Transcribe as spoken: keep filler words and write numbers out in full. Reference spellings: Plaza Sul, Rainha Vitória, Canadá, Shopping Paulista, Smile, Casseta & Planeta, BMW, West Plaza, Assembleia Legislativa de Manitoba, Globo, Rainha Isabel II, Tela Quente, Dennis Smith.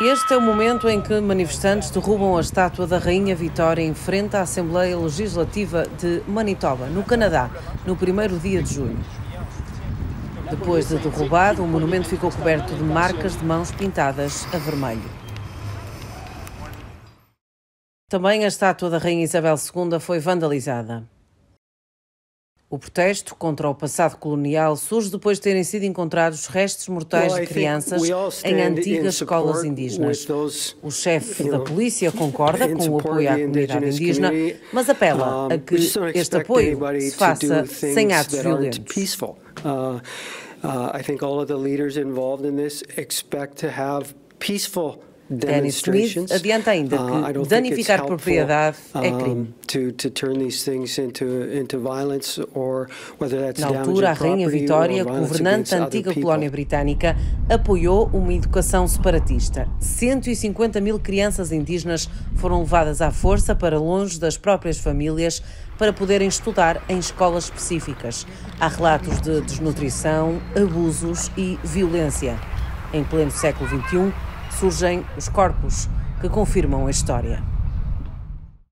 Este é o momento em que manifestantes derrubam a estátua da Rainha Vitória em frente à Assembleia Legislativa de Manitoba, no Canadá, no primeiro dia de julho. Depois de derrubado, o monumento ficou coberto de marcas de mãos pintadas a vermelho. Também a estátua da Rainha Isabel segunda foi vandalizada. O protesto contra o passado colonial surge depois de terem sido encontrados restos mortais de crianças em antigas escolas indígenas. O chefe da polícia concorda com o apoio à comunidade indígena, mas apela a que este apoio se faça sem atos violentos. Dennis Smith adianta ainda que danificar propriedade é crime. Na altura, a Rainha Vitória, governante da antiga colónia britânica, apoiou uma educação separatista. cento e cinquenta mil crianças indígenas foram levadas à força para longe das próprias famílias para poderem estudar em escolas específicas. Há relatos de desnutrição, abusos e violência. Em pleno século vinte e um, surgem os corpos que confirmam a história.